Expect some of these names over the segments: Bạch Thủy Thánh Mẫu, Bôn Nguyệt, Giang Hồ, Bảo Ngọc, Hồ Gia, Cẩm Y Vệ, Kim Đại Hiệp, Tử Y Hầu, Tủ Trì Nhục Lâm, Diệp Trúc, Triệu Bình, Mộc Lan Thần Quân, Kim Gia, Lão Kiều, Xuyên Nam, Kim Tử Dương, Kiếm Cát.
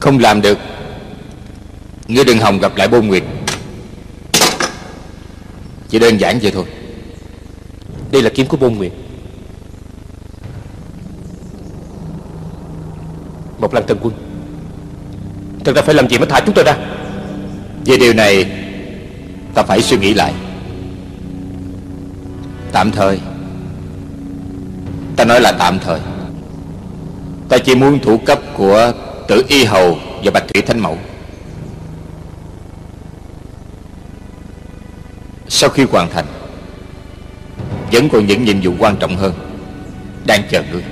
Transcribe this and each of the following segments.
Không làm được. Ngươi đừng hòng gặp lại Bôn Nguyệt. Chỉ đơn giản vậy thôi. Đây là kiếm của Bôn Nguyệt. Mộc Lan Thần Quân, thật ra phải làm gì mới thả chúng tôi ra? Về điều này ta phải suy nghĩ lại. Tạm thời, ta nói là tạm thời, ta chỉ muốn thủ cấp của Tử Y Hầu và Bạch Thủy Thánh Mẫu. Sau khi hoàn thành, vẫn còn những nhiệm vụ quan trọng hơn đang chờ ngươi.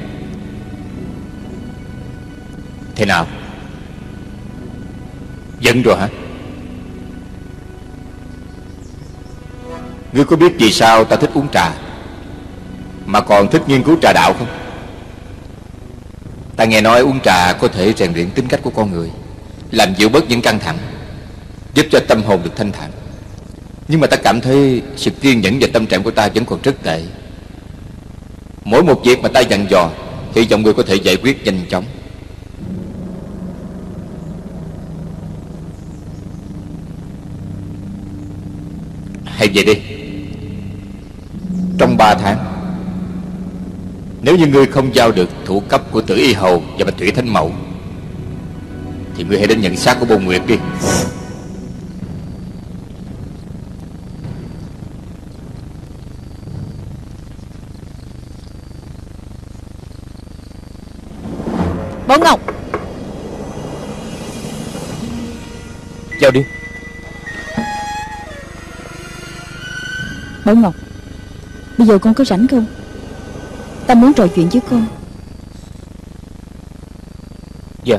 Thế nào? Vẫn rồi hả? Ngươi có biết vì sao ta thích uống trà mà còn thích nghiên cứu trà đạo không? Ta nghe nói uống trà có thể rèn luyện tính cách của con người, làm dịu bớt những căng thẳng, giúp cho tâm hồn được thanh thản. Nhưng mà ta cảm thấy sự kiên nhẫn và tâm trạng của ta vẫn còn rất tệ. Mỗi một việc mà ta dặn dò, hy vọng người có thể giải quyết nhanh chóng. Hãy về đi. Trong 3 tháng, nếu như ngươi không giao được thủ cấp của Tử Y Hầu và Bạch Thủy Thánh Mẫu, thì ngươi hãy đến nhận xác của Bôn Nguyệt đi. Bảo Ngọc, giao đi. Bảo Ngọc, bây giờ con có rảnh không? Ta muốn trò chuyện với con. Dạ.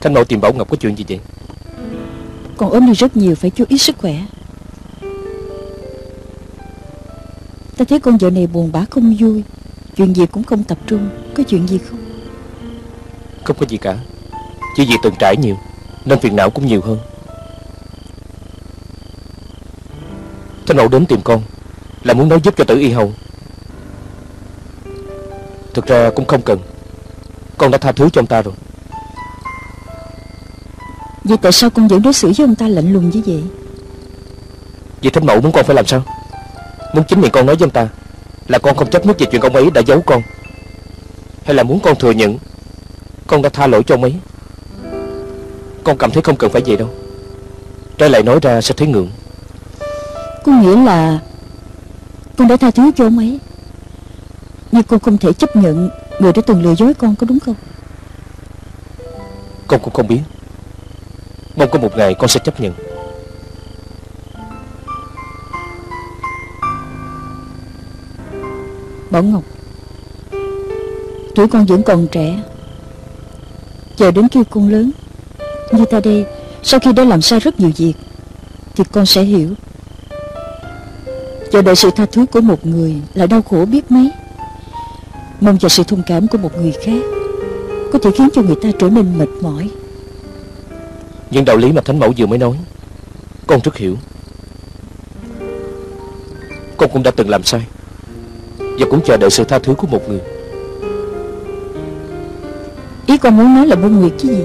Thánh Mẫu tìm Bảo Ngọc có chuyện gì vậy? Con ốm đi rất nhiều, phải chú ý sức khỏe. Ta thấy con vợ này buồn bã không vui, chuyện gì cũng không tập trung. Có chuyện gì không? Không có gì cả, chỉ vì từng trải nhiều nên phiền não cũng nhiều hơn. Thánh Mẫu đến tìm con là muốn nói giúp cho Tử Y Hầu. Thực ra cũng không cần, con đã tha thứ cho ông ta rồi. Vậy tại sao con vẫn đối xử với ông ta lạnh lùng như vậy? Vậy Thánh Mẫu muốn con phải làm sao? Muốn chính miệng con nói với ông ta là con không chấp nhất về chuyện ông ấy đã giấu con, hay là muốn con thừa nhận con đã tha lỗi cho ông ấy? Con cảm thấy không cần phải vậy đâu, trái lại nói ra sẽ thấy ngượng. Có nghĩa là con đã tha thứ cho ông ấy, nhưng con không thể chấp nhận người đã từng lừa dối con, có đúng không? Con cũng không biết, mong có một ngày con sẽ chấp nhận. Bảo Ngọc, tuổi con vẫn còn trẻ, chờ đến khi con lớn như ta đây, sau khi đã làm sai rất nhiều việc thì con sẽ hiểu. Chờ đợi sự tha thứ của một người là đau khổ biết mấy. Mong chờ sự thông cảm của một người khác có thể khiến cho người ta trở nên mệt mỏi. Những đạo lý mà Thánh Mẫu vừa mới nói con rất hiểu. Con cũng đã từng làm sai và cũng chờ đợi sự tha thứ của một người. Ý con muốn nói là Bôn Nguyệt chứ gì?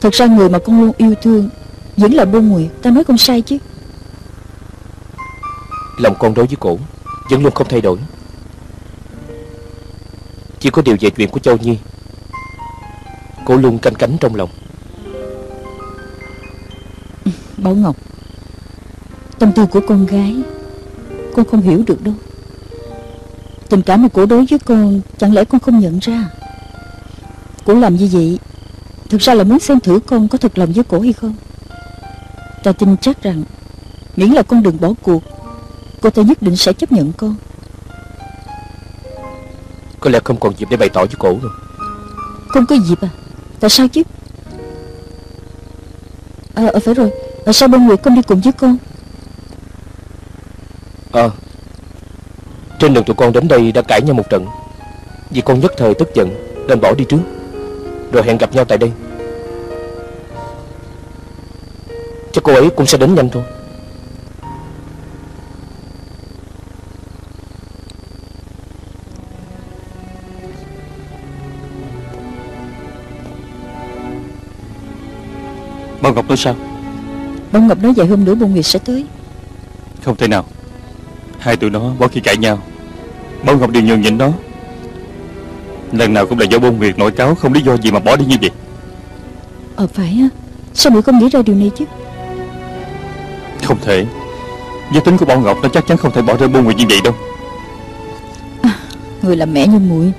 Thật ra người mà con luôn yêu thương vẫn là Bôn Nguyệt, ta nói không sai chứ? Lòng con đối với cổ vẫn luôn không thay đổi. Chỉ có điều về chuyện của Châu Nhi, cổ luôn canh cánh trong lòng. Bảo Ngọc, tâm tư của con gái con không hiểu được đâu. Tình cảm mà cổ đối với con chẳng lẽ con không nhận ra? Cổ làm như vậy thực ra là muốn xem thử con có thật lòng với cổ hay không. Ta tin chắc rằng miễn là con đừng bỏ cuộc, cô ta nhất định sẽ chấp nhận con. Có lẽ không còn dịp để bày tỏ với cổ rồi. Không có dịp à? Tại sao chứ? Phải rồi, tại sao Bôn Nguyệt không đi cùng với con? Trên đường tụi con đến đây đã cãi nhau một trận, vì con nhất thời tức giận nên bỏ đi trước, rồi hẹn gặp nhau tại đây. Chắc cô ấy cũng sẽ đến nhanh thôi. Bảo Ngọc nói sao? Bảo Ngọc nói vài hôm nữa Bôn Nguyệt sẽ tới. Không thể nào. Hai tụi nó mỗi khi cãi nhau, Bảo Ngọc đều nhường nhịn nó. Lần nào cũng là do Bôn Nguyệt nổi cáo không lý do gì mà bỏ đi như vậy. Phải á. Sao muội không nghĩ ra điều này chứ? Không thể. Giới tính của Bảo Ngọc nó chắc chắn không thể bỏ rơi Bôn Nguyệt như vậy đâu. Người làm mẹ như muội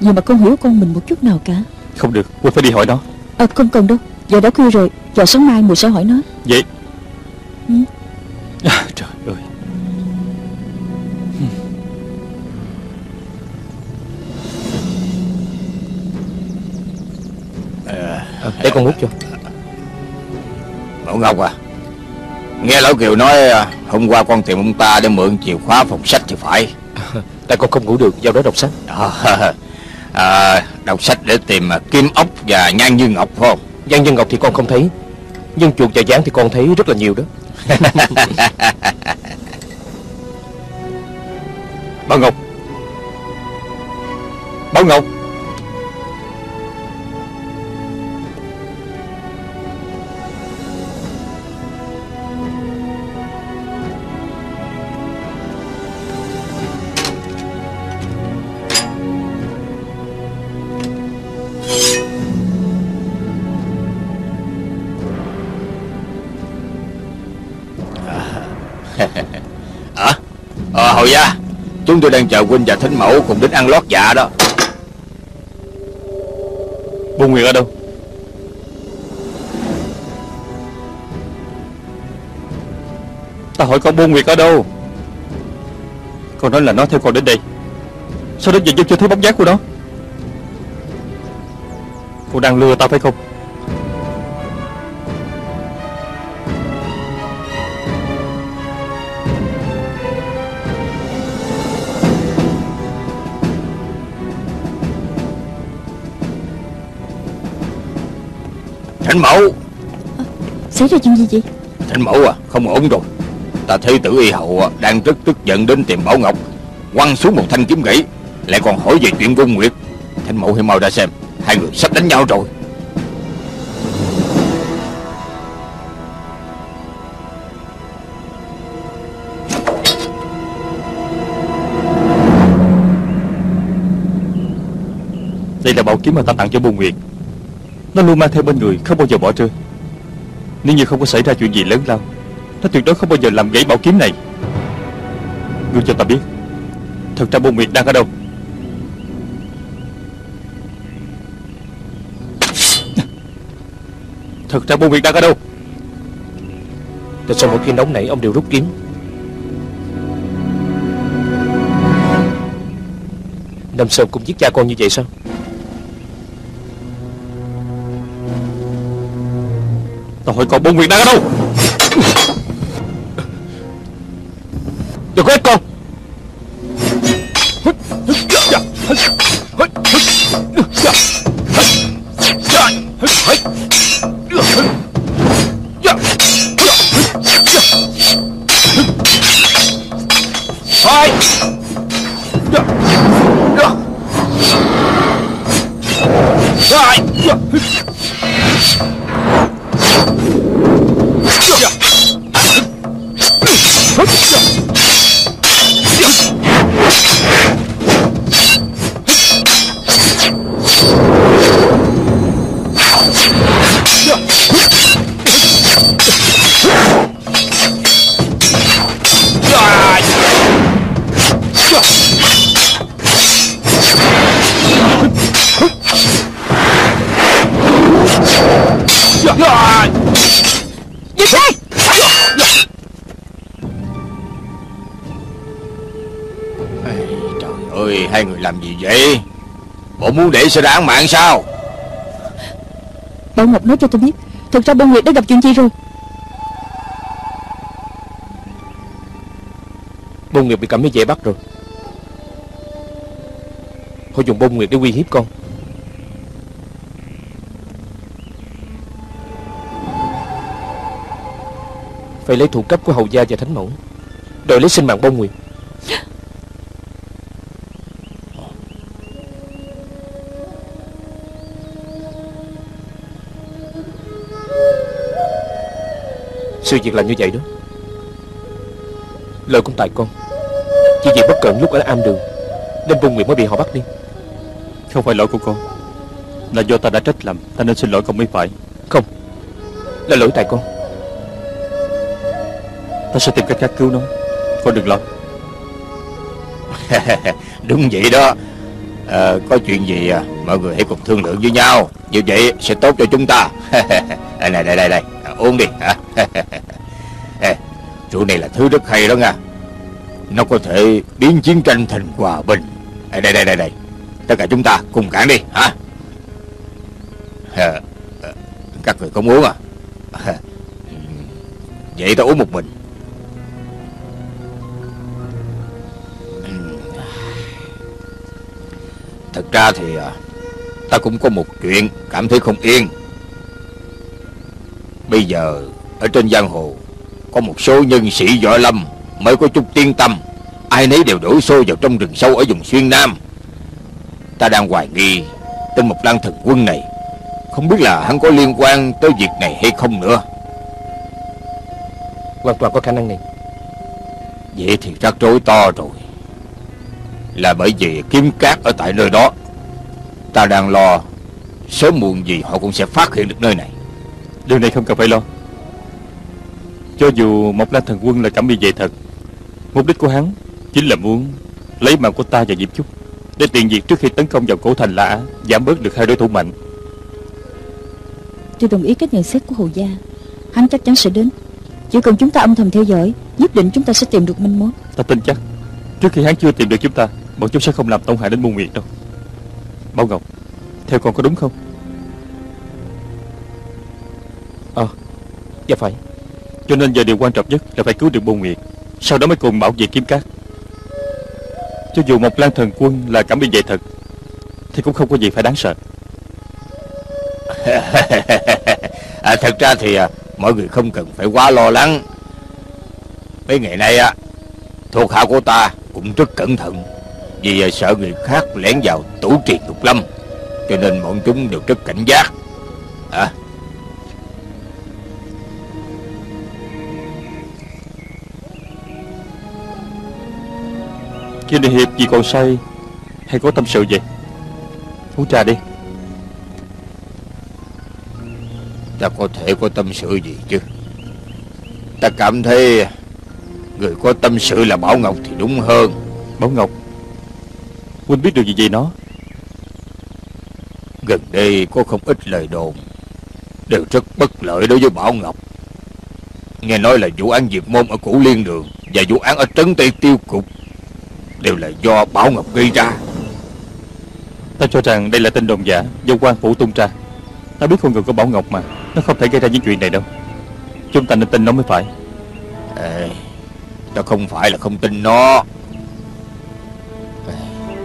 nhưng mà con hiểu con mình một chút nào cả. Không được, muội phải đi hỏi nó. Không cần đâu, giờ đã khuya rồi. Giờ sáng mai muội sẽ hỏi nó. Vậy? Ừ. Trời ơi. Để con hút cho. Bảo Ngọc à, nghe Lão Kiều nói hôm qua con tìm ông ta để mượn chìa khóa phòng sách thì phải. Tại con không ngủ được, do đó đọc sách. Đọc sách để tìm Kim Ốc và Nhan Như Ngọc phải không? Nhan Như Ngọc thì con không thấy, nhưng chuột và gián thì con thấy rất là nhiều đó. Bảo Ngọc, Bảo Ngọc. Hồ Gia, chúng tôi đang chờ huynh và Thánh Mẫu cùng đến ăn lót dạ đó. Bôn Nguyệt ở đâu? Ta hỏi con Bôn Nguyệt ở đâu? Con nói là nó theo con đến đây. Sao đến giờ vẫn chưa thấy bóng dáng của nó? Cô đang lừa ta phải không? Thánh Mẫu. Xảy ra chuyện gì vậy? Thánh Mẫu à, không ổn rồi. Ta thấy Tử Y Hầu đang rất tức giận đến tìm Bảo Ngọc, quăng xuống một thanh kiếm gãy, lại còn hỏi về chuyện Bôn Nguyệt. Thánh Mẫu hãy mau ra xem, hai người sắp đánh nhau rồi. Đây là bảo kiếm mà ta tặng cho Bôn Nguyệt. Nó luôn mang theo bên người, không bao giờ bỏ rơi. Nếu như không có xảy ra chuyện gì lớn lao, nó tuyệt đối không bao giờ làm gãy bảo kiếm này. Ngươi cho ta biết thật ra Bôn Nguyệt đang ở đâu. Thật ra Bôn Nguyệt đang ở đâu? Tại sao mỗi khi nóng nảy ông đều rút kiếm? Năm sau cũng giết cha con như vậy sao? Tao hỏi con Bôn Nguyệt đang ở đâu? Đừng có ép con. Hai người làm gì vậy? Bộ muốn để xảy ra án mạng sao? Bảo Ngọc nói cho tôi biết thực ra Bôn Nguyệt đã gặp chuyện gì rồi. Bôn Nguyệt bị Cẩm Y Vệ bắt rồi. Họ dùng Bôn Nguyệt để uy hiếp con. Phải lấy thủ cấp của Hầu Gia và Thánh Mẫu đòi lấy sinh mạng Bôn Nguyệt. Sự việc là như vậy đó. Lỗi cũng tại con, chỉ vì bất cẩn lúc ở am đường nên Bôn Nguyệt mới bị họ bắt đi. Không phải lỗi của con, là do ta đã trách lầm, ta nên xin lỗi con mới phải. Không, là lỗi tại con. Ta sẽ tìm cách khác cứu nó, con đừng lo. Đúng vậy đó. Có chuyện gì mọi người hãy cùng thương lượng với nhau, như vậy sẽ tốt cho chúng ta. Này, đây, uống đi. Rượu này là thứ rất hay đó nha, nó có thể biến chiến tranh thành hòa bình. Đây, tất cả chúng ta cùng cản đi hả? Các người không uống à? Vậy ta uống một mình. Thật ra thì ta cũng có một chuyện cảm thấy không yên. Bây giờ ở trên giang hồ có một số nhân sĩ võ lâm mới có chút tiên tâm, ai nấy đều đổ xô vào trong rừng sâu ở vùng Xuyên Nam. Ta đang hoài nghi tên Mộc Lan Thần Quân này, không biết là hắn có liên quan tới việc này hay không nữa. Hoàn toàn có khả năng này. Vậy thì rắc rối to rồi. Là bởi vì Kiếm Cát ở tại nơi đó, ta đang lo sớm muộn gì họ cũng sẽ phát hiện được nơi này. Điều này không cần phải lo. Cho dù Mộc Lan Thần Quân là Cẩm Y Vệ thật, mục đích của hắn chính là muốn lấy mạng của ta và Diệp Trúc để tiện diệt trước khi tấn công vào cổ thành La Á, giảm bớt được hai đối thủ mạnh. Tôi đồng ý cái nhận xét của Hồ Gia. Hắn chắc chắn sẽ đến, chỉ cần chúng ta âm thầm theo dõi, nhất định chúng ta sẽ tìm được manh mối. Ta tin chắc trước khi hắn chưa tìm được chúng ta, bọn chúng sẽ không làm tổn hại đến Bôn Nguyệt đâu. Bảo Ngọc, theo con có đúng không? Dạ phải. Cho nên giờ điều quan trọng nhất là phải cứu được Bôn Nguyệt, sau đó mới cùng bảo vệ Kiếm Cát. Cho dù Mộc Lan Thần Quân là Cẩm Y Vệ thật thì cũng không có gì phải đáng sợ. Thật ra thì mọi người không cần phải quá lo lắng. Mấy ngày nay thuộc hạ của ta cũng rất cẩn thận, vì sợ người khác lẻn vào Tủ Trì Nhục Lâm, cho nên bọn chúng đều rất cảnh giác. Kim Đại Hiệp vì còn say hay có tâm sự gì? Uống trà đi. Ta có thể có tâm sự gì chứ? Ta cảm thấy người có tâm sự là Bảo Ngọc thì đúng hơn. Bảo Ngọc, huynh biết được gì về nó? Gần đây có không ít lời đồn, đều rất bất lợi đối với Bảo Ngọc. Nghe nói là vụ án Diệp Môn ở Cửu Liên Đường và vụ án ở Trấn Tây Tiêu Cục đều là do Bảo Ngọc gây ra. Ta cho rằng đây là tin đồn giả do quan phủ tung ra. Ta biết con người của Bảo Ngọc mà, nó không thể gây ra những chuyện này đâu. Chúng ta nên tin nó mới phải. Ta không phải là không tin nó,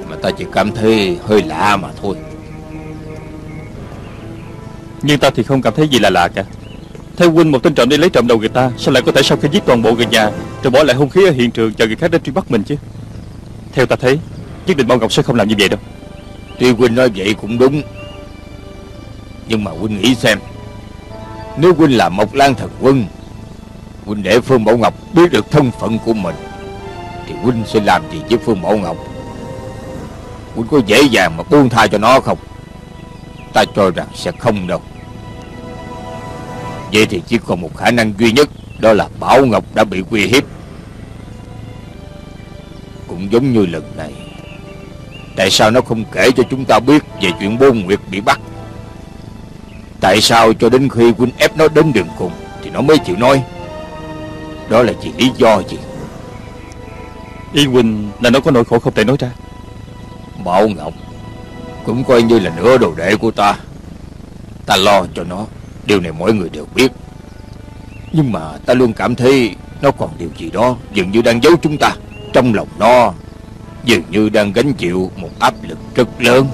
mà ta chỉ cảm thấy hơi lạ mà thôi. Nhưng ta thì không cảm thấy gì là lạ cả. Theo huynh, một tên trộm đi lấy trộm đầu người ta, sao lại có thể sau khi giết toàn bộ người nhà rồi bỏ lại hung khí ở hiện trường chờ người khác đến truy bắt mình chứ? Theo ta thấy, nhất định Bảo Ngọc sẽ không làm như vậy đâu. Tuy huynh nói vậy cũng đúng, nhưng mà huynh nghĩ xem, nếu huynh là Mộc Lan Thần Quân, huynh để Phương Bảo Ngọc biết được thân phận của mình, thì huynh sẽ làm gì với Phương Bảo Ngọc? Huynh có dễ dàng mà buông tha cho nó không? Ta cho rằng sẽ không đâu. Vậy thì chỉ còn một khả năng duy nhất, đó là Bảo Ngọc đã bị uy hiếp. Cũng giống như lần này, tại sao nó không kể cho chúng ta biết về chuyện Bôn Nguyệt bị bắt? Tại sao cho đến khi huynh ép nó đến đường cùng thì nó mới chịu nói? Đó là vì lý do gì? Y huynh là nó có nỗi khổ không thể nói ra. Bảo Ngọc cũng coi như là nửa đồ đệ của ta, ta lo cho nó, điều này mọi người đều biết. Nhưng mà ta luôn cảm thấy nó còn điều gì đó dường như đang giấu chúng ta. Trong lòng nó dường như đang gánh chịu một áp lực rất lớn.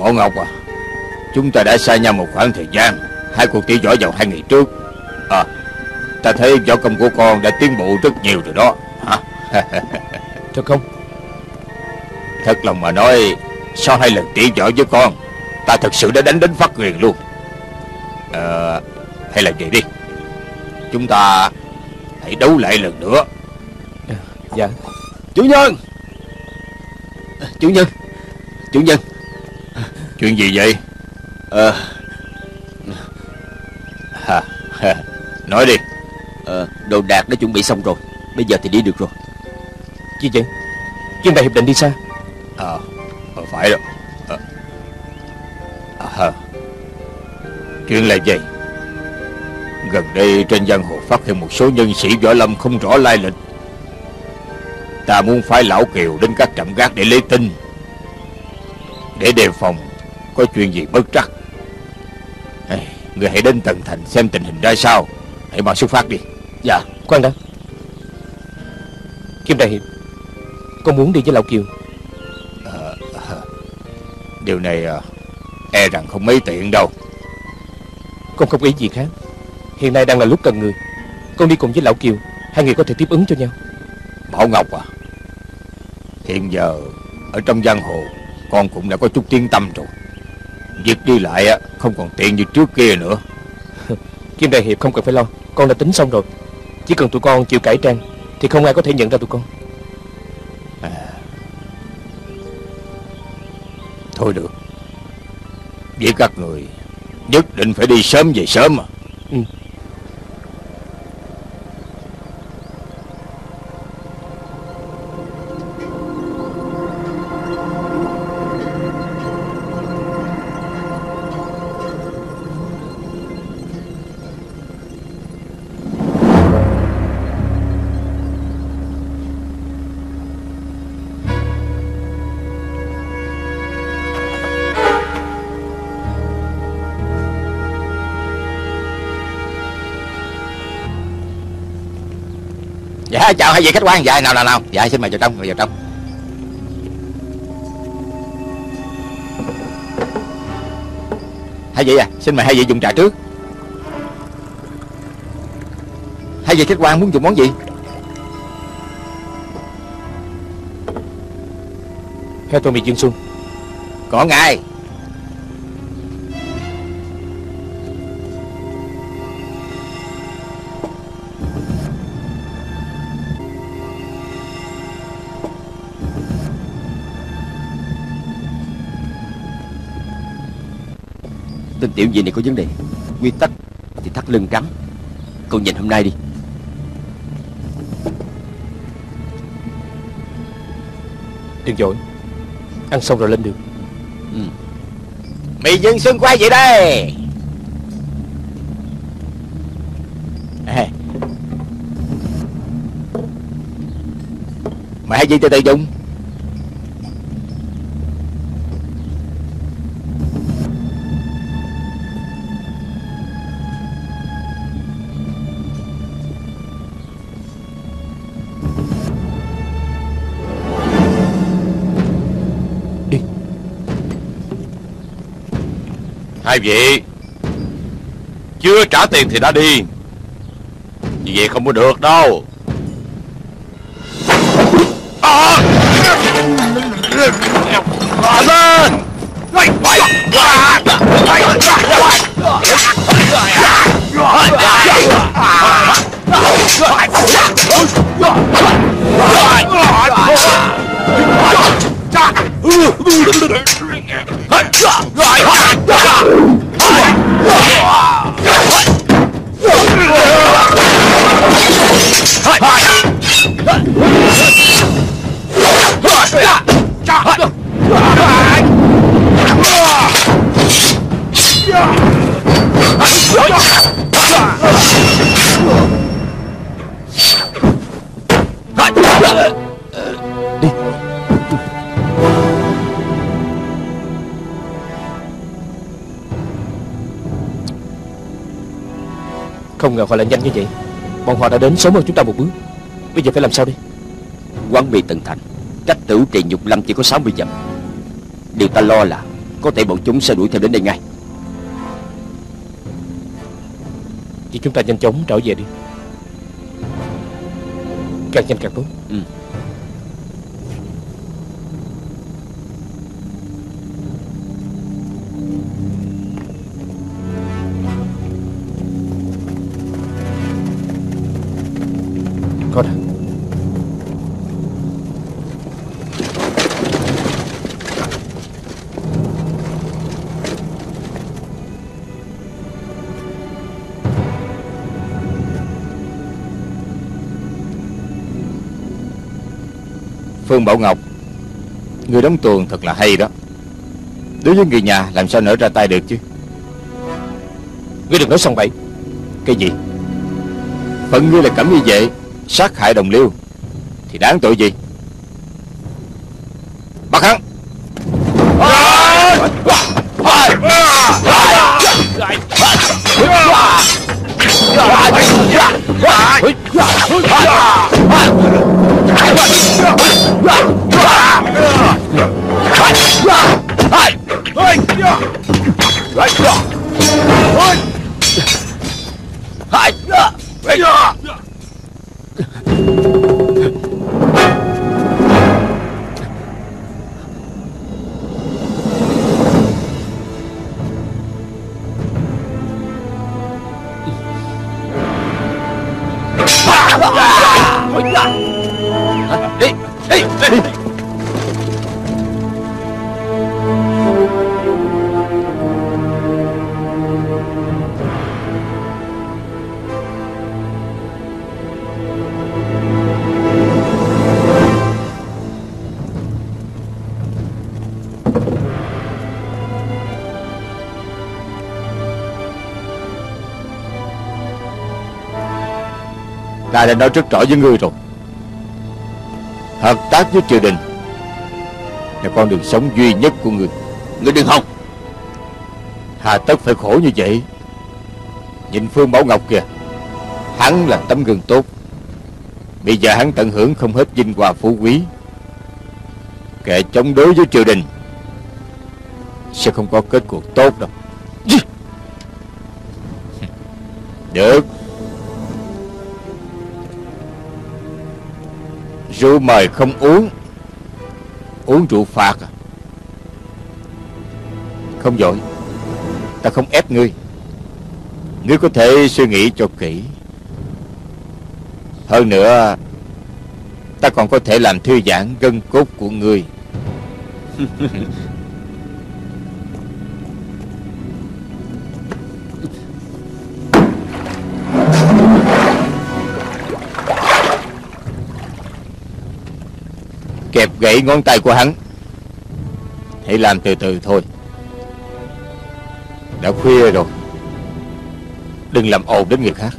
Bảo Ngọc à, chúng ta đã xa nhau một khoảng thời gian. Hai cuộc tỷ võ vào 2 ngày trước. Ta thấy võ công của con đã tiến bộ rất nhiều rồi đó. Thật không? Thật lòng mà nói, sau hai lần tỉ võ với con, ta thật sự đã đánh đến phát quyền luôn. Hay là vậy đi, chúng ta hãy đấu lại lần nữa. Dạ. Chủ nhân! Chủ nhân! Chủ nhân! Chuyện gì vậy? Nói đi. Đồ đạc đã chuẩn bị xong rồi, bây giờ thì đi được rồi. Chứ vậy? Kim Đại Hiệp định đi xa? Phải rồi. Chuyện là vậy. Gần đây trên giang hồ phát hiện một số nhân sĩ võ lâm không rõ lai lịch. Ta muốn phái Lão Kiều đến các trạm gác để lấy tin, để đề phòng có chuyện gì bất trắc. Người hãy đến tận thành xem tình hình ra sao, hãy mà xuất phát đi. Dạ. Khoan đã, Kim Đại Hiệp, con muốn đi với Lão Kiều. Điều này e rằng không mấy tiện đâu. Con không ý gì khác. Hiện nay đang là lúc cần người. Con đi cùng với Lão Kiều, hai người có thể tiếp ứng cho nhau. Bảo Ngọc à, hiện giờ ở trong giang hồ con cũng đã có chút tiếng tăm rồi. Việc đi lại không còn tiện như trước kia nữa. Kim Đại Hiệp không cần phải lo, con đã tính xong rồi. Chỉ cần tụi con chịu cải trang thì không ai có thể nhận ra tụi con. Thôi được, vậy các người nhất định phải đi sớm về sớm mà. Dạ chào hai vị khách quan. Dạ nào. Dạ xin mời vào trong, vào trong. Hai vị à, xin mời hai vị dùng trà trước. Hai vị khách quan muốn dùng món gì? Theo tôi mì dương xuân. Có ngay. Tên tiểu gì này có vấn đề. Quy tắc thì thắt lưng cắn. Cậu nhìn hôm nay đi. Đừng vội, ăn xong rồi lên đường. Mì Dương Xuân quay vậy đây. Mày hãy gì từ từ dùng. Hai vị chưa trả tiền thì đã đi, như vậy không có được đâu. Không ngờ họ lại nhanh như vậy. Bọn họ đã đến sớm hơn chúng ta một bước. Bây giờ phải làm sao đây? Quán bị tận thành cách Tủ Trì Nhục Lâm chỉ có 60 dặm. Điều ta lo là có thể bọn chúng sẽ đuổi theo đến đây ngay. Thì chúng ta nhanh chóng trở về đi. càng nhanh càng tốt. Phương Bảo Ngọc, người đóng tuồng thật là hay đó. Đối với người nhà làm sao nỡ ra tay được chứ. Ngươi đừng nói xong bậy. Cái gì? Phận ngươi là Cẩm Y Vệ sát hại đồng liêu thì đáng tội gì? Bắt hắn. Ta đã nói rất rõ với ngươi rồi, hợp tác với triều đình là con đường sống duy nhất của ngươi. Ngươi đừng hòng, hà tất phải khổ như vậy. Nhìn Phương Bảo Ngọc kìa, hắn là tấm gương tốt. Bây giờ hắn tận hưởng không hết vinh hoa phú quý, kẻ chống đối với triều đình sẽ không có kết cuộc tốt đâu. Được, rượu mời không uống, uống rượu phạt à? Không vội, ta không ép ngươi. Ngươi có thể suy nghĩ cho kỹ. Hơn nữa, ta còn có thể làm thư giãn gân cốt của ngươi. Kẹp gãy ngón tay của hắn, hãy làm từ từ thôi. Đã khuya rồi, đừng làm ồn đến người khác.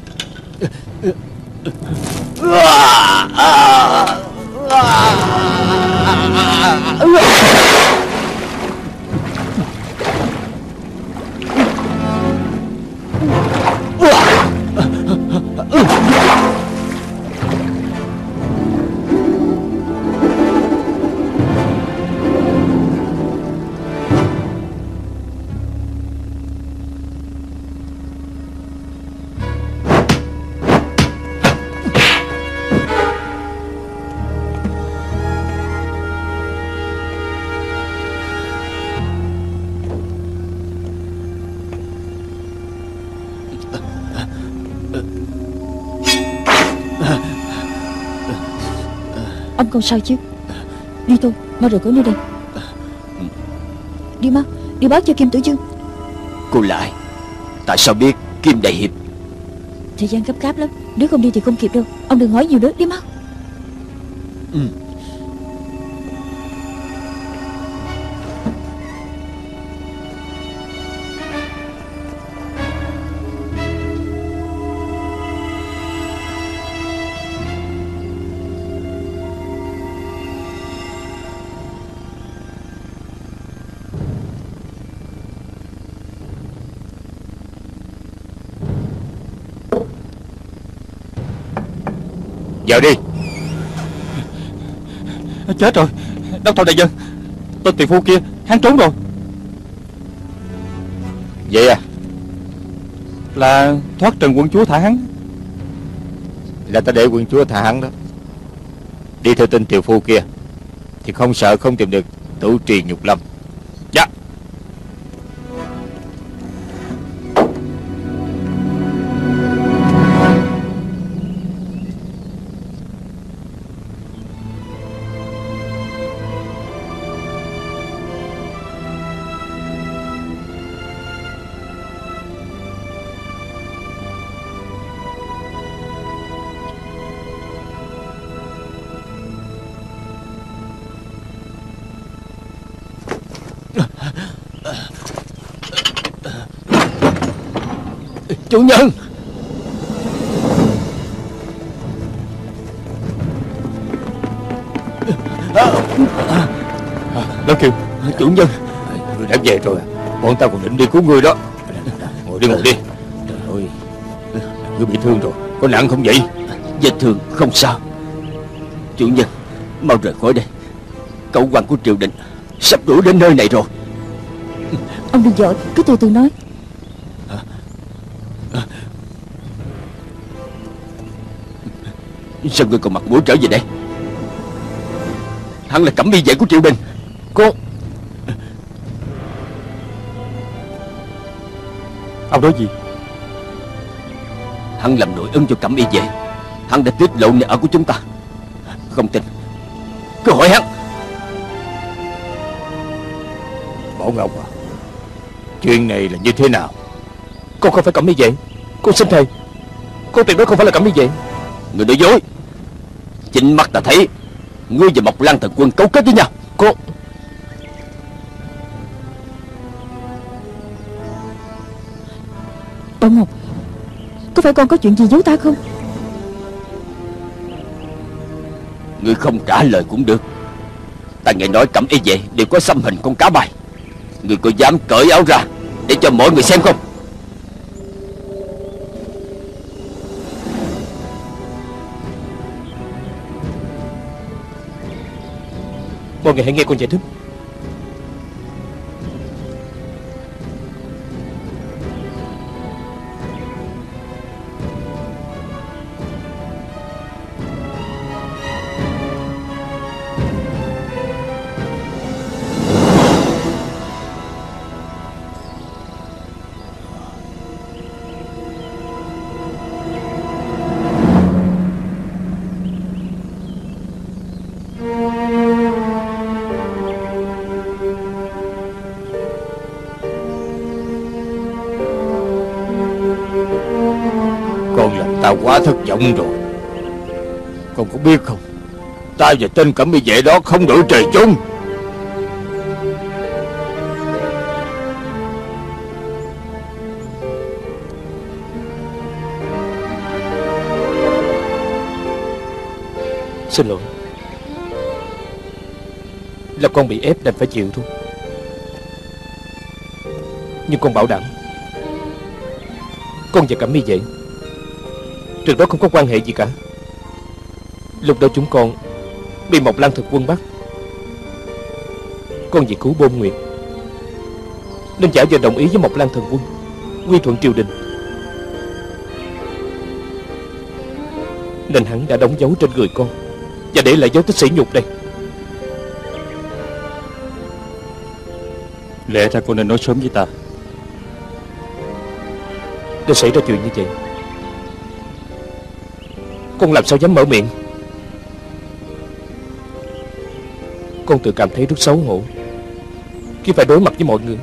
Ông còn sao chứ? Đi thôi, mau rời khỏi nơi đây. Đi mau, đi báo cho Kim Tử Dương. Cô lại, tại sao biết Kim Đại Hiệp? Thời gian gấp gáp lắm, nếu không đi thì không kịp đâu. Ông đừng hỏi nhiều nữa, đi mau. Vào đi. Chết rồi, đốc thầu đại nhân, tên tiều phu kia hắn trốn rồi. Vậy à? Là thoát trần quận chúa thả hắn. Là ta để quận chúa thả hắn đó. đi theo tên tiểu phu kia thì không sợ không tìm được Tủ Trì Nhục Lâm. Dạ. Chủ nhân. Lão Kiều, chủ nhân, người đã về rồi. Bọn ta còn định đi cứu người đó. Ngồi đi, ngồi đi. Trời ơi, người bị thương rồi, có nặng không vậy? Vết thương không sao. Chủ nhân, mau rời khỏi đây. Cậu quan của triều đình sắp đuổi đến nơi này rồi. Ông đừng vội, cứ từ từ nói. Sao ngươi còn mặt mũi trở về đây? Hắn là Cẩm Y Vệ của Triệu Bình. Cô, ông nói gì? Hắn làm nội ứng cho Cẩm Y Vệ. Hắn đã tiết lộ nhà ở của chúng ta. Không tin cứ hỏi hắn. Bảo Ngọc à, chuyện này là như thế nào? Cô không phải Cẩm Y Vệ. Cô xin thầy, cô tuyệt đối không phải là Cẩm Y Vệ. Người nói dối. Chính mắt ta thấy ngươi và Mộc Lan Thần Quân cấu kết với nhau. Cô, Bảo Ngọc, có phải con có chuyện gì giấu ta không? Ngươi không trả lời cũng được. Ta nghe nói Cẩm Y Vệ đều có xăm hình con cá bay. Ngươi có dám cởi áo ra để cho mọi người xem không? Mọi người hãy nghe con giải thích. Quá thất vọng rồi. Con có biết không, ta và tên Cẩm Y Vệ đó không đổi trời chung. Xin lỗi, là con bị ép đành phải chịu thôi. Nhưng con bảo đảm, con và Cẩm Y Vệ trước đó không có quan hệ gì cả. Lúc đó chúng con bị Mộc Lan Thực Quân bắt, con vì cứu Bôn Nguyệt nên giả vờ đồng ý với Mộc Lan Thần Quân quy thuận triều đình, nên hắn đã đóng dấu trên người con và để lại dấu tích sỉ nhục đây. Lẽ ra con nên nói sớm với ta. Để xảy ra chuyện như vậy, con làm sao dám mở miệng. Con tự cảm thấy rất xấu hổ khi phải đối mặt với mọi người.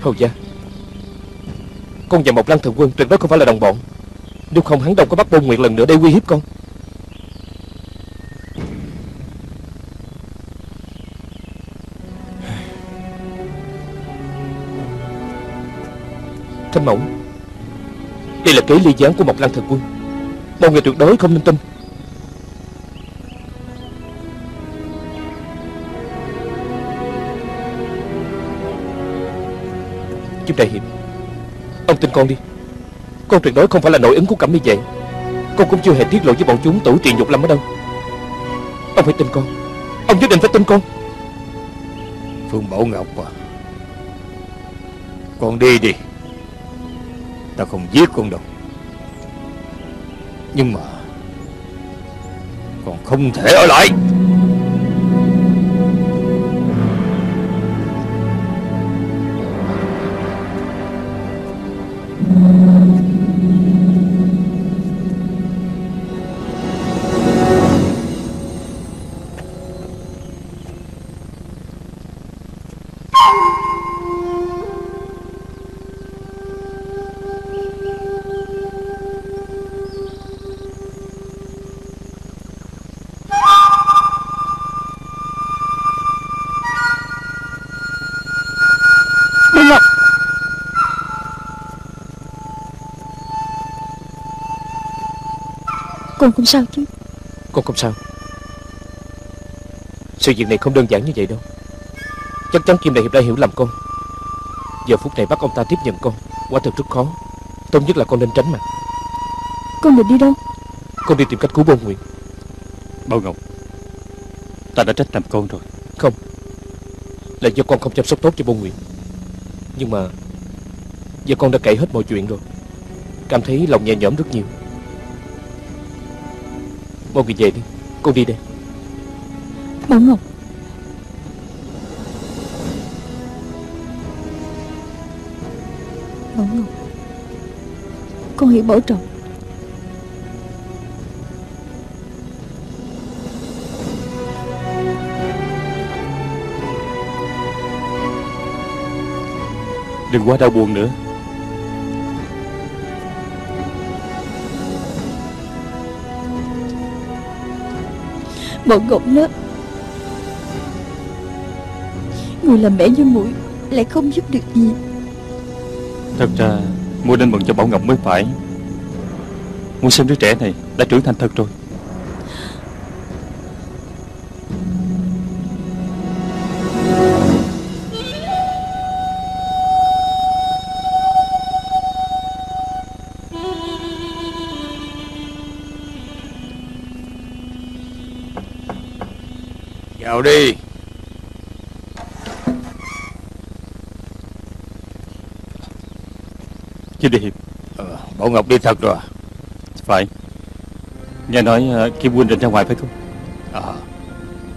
Hầu gia, con và Mộc Lan Thượng Quân tuyệt đối không phải là đồng bọn. Nếu không hắn đâu có bắt Bôn Nguyệt lần nữa để uy hiếp con. Thánh Mẫu, đây là kế ly gián của Mộc Lan Thần Quân. Mọi người tuyệt đối không nên tin. Kim Đại Hiệp, ông tin con đi. Con tuyệt đối không phải là nội ứng của Cẩm Y Vệ. Con cũng chưa hề tiết lộ với bọn chúng Tủ Trì Nhục Lâm ở đâu. Ông phải tin con. Ông nhất định phải tin con. Phương Bảo Ngọc à, Con đi đi, tao không giết con đâu. Nhưng mà còn không thể ở lại. Con không sao chứ? Con không sao. Sự việc này không đơn giản như vậy đâu. Chắc chắn Kim Đại Hiệp đã hiểu lầm con. Giờ phút này bắt ông ta tiếp nhận con quả thật rất khó. Tốt nhất là con nên tránh mặt. Con định đi đâu? Con đi tìm cách cứu Bôn Nguyệt. Bảo Ngọc, ta đã trách làm con rồi. Không, là do con không chăm sóc tốt cho Bôn Nguyệt. Nhưng mà giờ con đã kể hết mọi chuyện rồi, cảm thấy lòng nhẹ nhõm rất nhiều. Mau về đi, con đi đây. Bảo Ngọc, Bảo Ngọc, con hãy bảo trọng. Đừng quá đau buồn nữa. Bảo Ngọc đó, người làm mẹ như muội lại không giúp được gì. Thật ra muội nên mừng cho Bảo Ngọc mới phải. Muội xem đứa trẻ này đã trưởng thành thật rồi. Vào đi. Kim Đại Hiệp, Bảo Ngọc đi thật rồi. Phải. Nghe nói Kim Huynh định ra ngoài phải không?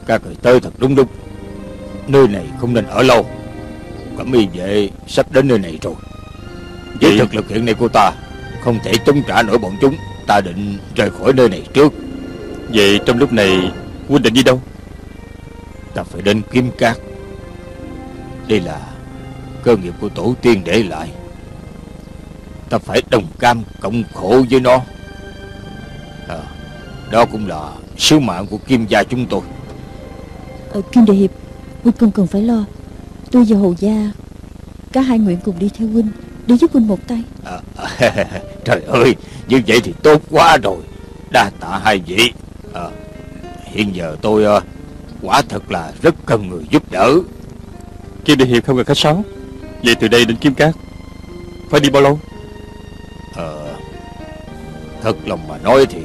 Các người tới thật đúng đúng. Nơi này không nên ở lâu. Cẩm Y Vệ sắp đến nơi này rồi. Với thực lực hiện nay của ta, không thể chống trả nổi bọn chúng. Ta định rời khỏi nơi này trước. Vậy trong lúc này Huynh định đi đâu? Ta phải đến Kiếm Cát. Đây là cơ nghiệp của tổ tiên để lại. Ta phải đồng cam cộng khổ với nó. Đó cũng là sứ mạng của Kim gia chúng tôi. Kim Đại Hiệp, huynh không cần phải lo. Tôi và Hồ Gia, cả hai nguyện cùng đi theo huynh, để giúp huynh một tay. Trời ơi, như vậy thì tốt quá rồi. Đa tạ hai vị. Hiện giờ tôi quả thật là rất cần người giúp đỡ. Kim Đại Hiệp không cần khách sáo. Vậy từ đây đến Kiếm Cát phải đi bao lâu? Thật lòng mà nói thì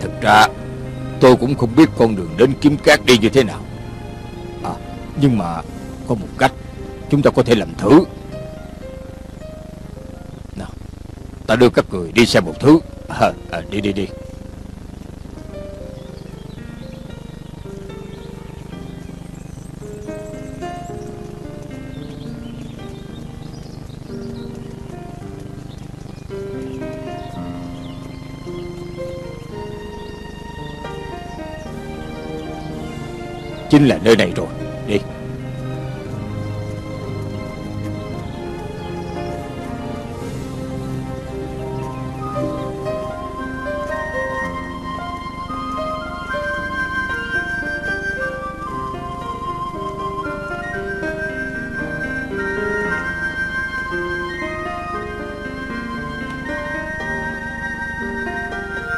thật ra tôi cũng không biết con đường đến Kiếm Cát đi như thế nào. Nhưng mà có một cách chúng ta có thể làm thử. Nào, ta đưa các người đi xem một thứ. Đi đi đi. Chính là nơi này rồi. Đi.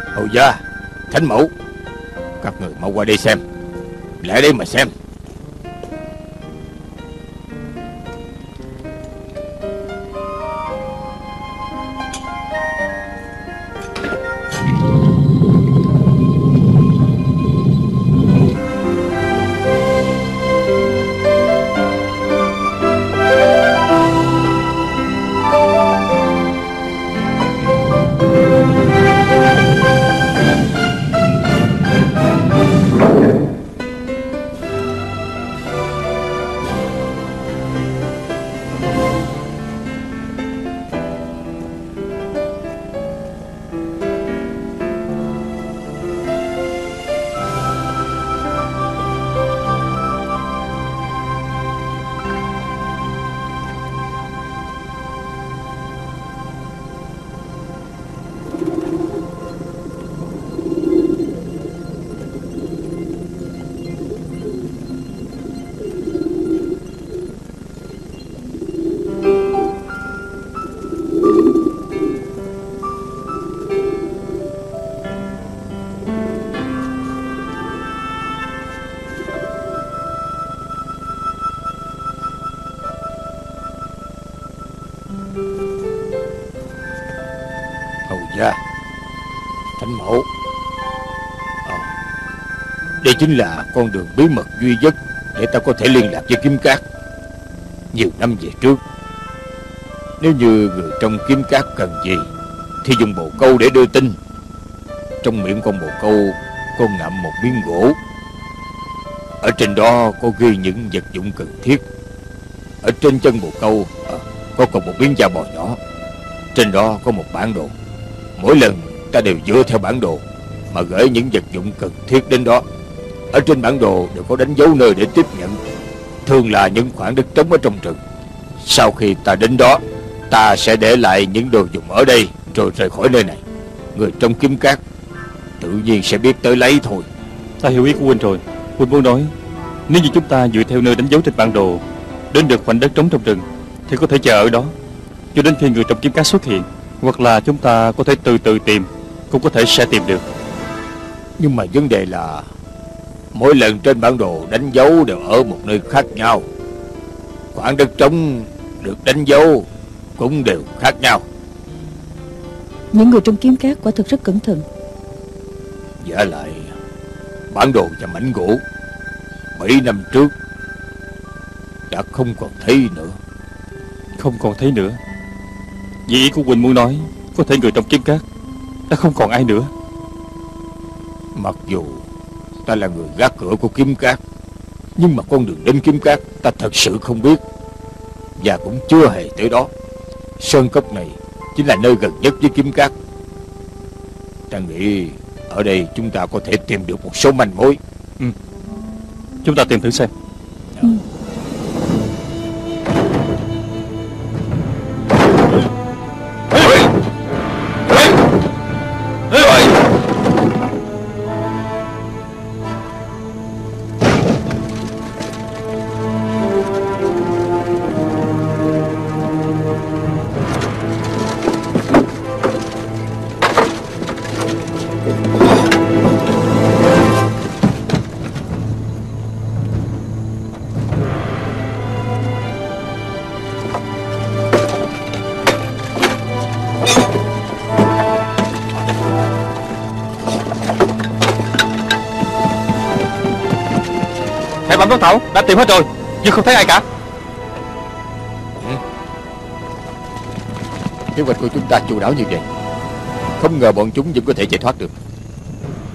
Hầu gia, Thánh Mẫu, các người mau qua đây xem. Lại đây mà xem. Dạ Thánh Mẫu, đây chính là con đường bí mật duy nhất để ta có thể liên lạc với Kiếm Cát. Nhiều năm về trước, nếu như người trong Kiếm Cát cần gì thì dùng bồ câu để đưa tin. Trong miệng con bồ câu con ngậm một miếng gỗ, ở trên đó có ghi những vật dụng cần thiết. Ở trên chân bồ câu có còn một miếng da bò nhỏ, trên đó có một bản đồ. Mỗi lần ta đều dựa theo bản đồ mà gửi những vật dụng cần thiết đến đó. Ở trên bản đồ đều có đánh dấu nơi để tiếp nhận, thường là những khoảng đất trống ở trong rừng. Sau khi ta đến đó, ta sẽ để lại những đồ dùng ở đây rồi rời khỏi nơi này. Người trong Kiếm Cát tự nhiên sẽ biết tới lấy thôi. Ta hiểu ý của huynh rồi. Huynh muốn nói nếu như chúng ta dựa theo nơi đánh dấu trên bản đồ đến được khoảnh đất trống trong rừng thì có thể chờ ở đó cho đến khi người trong Kiếm Cát xuất hiện, hoặc là chúng ta có thể từ từ tìm, cũng có thể sẽ tìm được. Nhưng mà vấn đề là mỗi lần trên bản đồ đánh dấu đều ở một nơi khác nhau, khoảng đất trống được đánh dấu cũng đều khác nhau. Những người trong Kiếm Cát quả thực rất cẩn thận. Vả lại bản đồ và mảnh gỗ 7 năm trước đã không còn thấy nữa. Không còn thấy nữa. Vì ý của Quỳnh muốn nói có thể người trong Kiếm Cát đã không còn ai nữa. Mặc dù ta là người gác cửa của Kiếm Cát, nhưng mà con đường đến Kiếm Cát ta thật sự không biết, và cũng chưa hề tới đó. Sơn cốc này chính là nơi gần nhất với Kiếm Cát. Ta nghĩ ở đây chúng ta có thể tìm được một số manh mối. Chúng ta tìm thử xem. Đã tìm hết rồi nhưng không thấy ai cả. Kế hoạch của chúng ta chu đáo như vậy, không ngờ bọn chúng vẫn có thể chạy thoát được.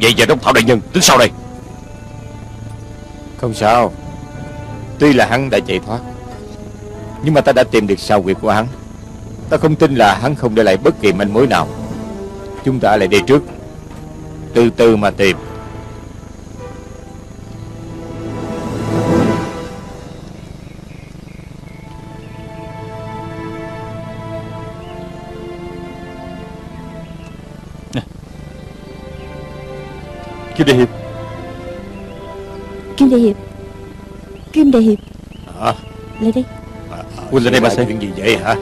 Vậy giờ Đốc Thảo đại nhân tính sau đây. Không sao. Tuy là hắn đã chạy thoát, nhưng mà ta đã tìm được xào quyệt của hắn. Ta không tin là hắn không để lại bất kỳ manh mối nào. Chúng ta lại đi trước, từ từ mà tìm. Kim Đại Hiệp lại đây. Huynh lên đây mà xem. Chuyện gì vậy hả?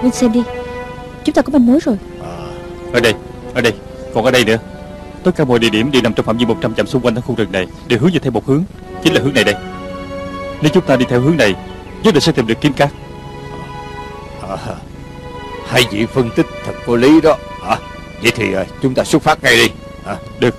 Huynh xem đi, chúng ta có manh mối rồi. Ở đây, còn ở đây nữa. Tất cả mọi địa điểm đều nằm trong phạm vi 100 dặm xung quanh ở khu rừng này đều hướng về theo một hướng, chính là hướng này đây. Nếu chúng ta đi theo hướng này, nhất định sẽ tìm được Kiếm Cát. Hai vị phân tích thật có lý đó. Vậy thì chúng ta xuất phát ngay đi. Được.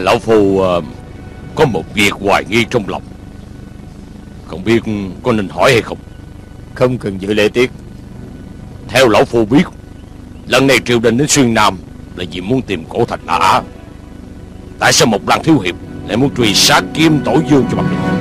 Lão Phu có một việc hoài nghi trong lòng, không biết có nên hỏi hay không? Không cần giữ lễ tiết. Theo Lão Phu biết, lần này triều đình đến Xuyên Nam là vì muốn tìm cổ thạch đã. Tại sao Mộc Lan thiếu hiệp lại muốn truy sát Kim Tổ Dương cho bằng được?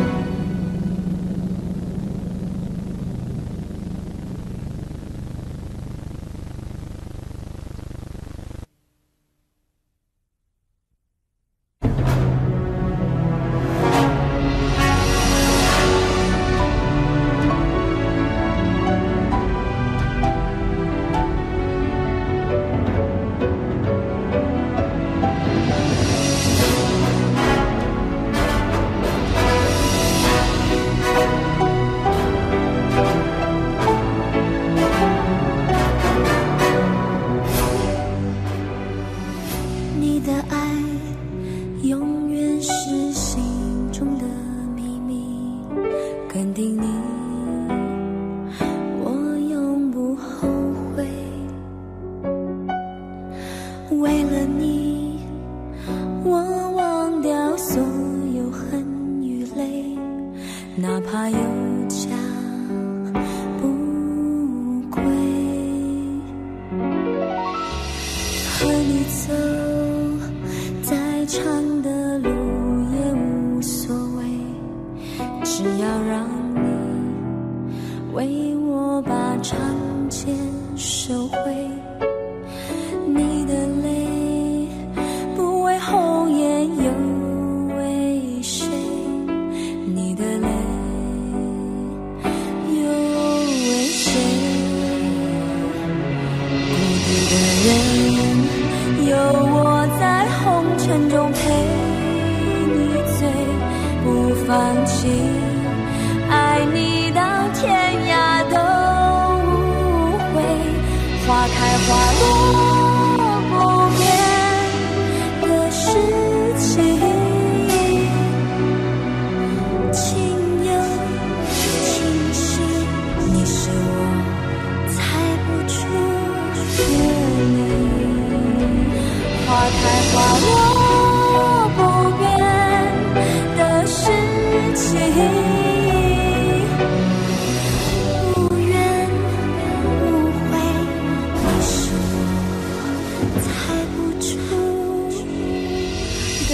你的爱永远是心中的秘密，肯定你我永不后悔，为了你我忘掉所有恨与泪，哪怕有家不归，和你走长的路也无所谓，只要让你为我把长剑收回，你的泪不为红颜又为谁，你的泪又为谁，孤独的人有我在红尘中放弃，爱你到天涯都无悔，花开花落不变的事情，情有情事，你是我猜不出是你，花开花落无怨无悔，你是我猜不出的。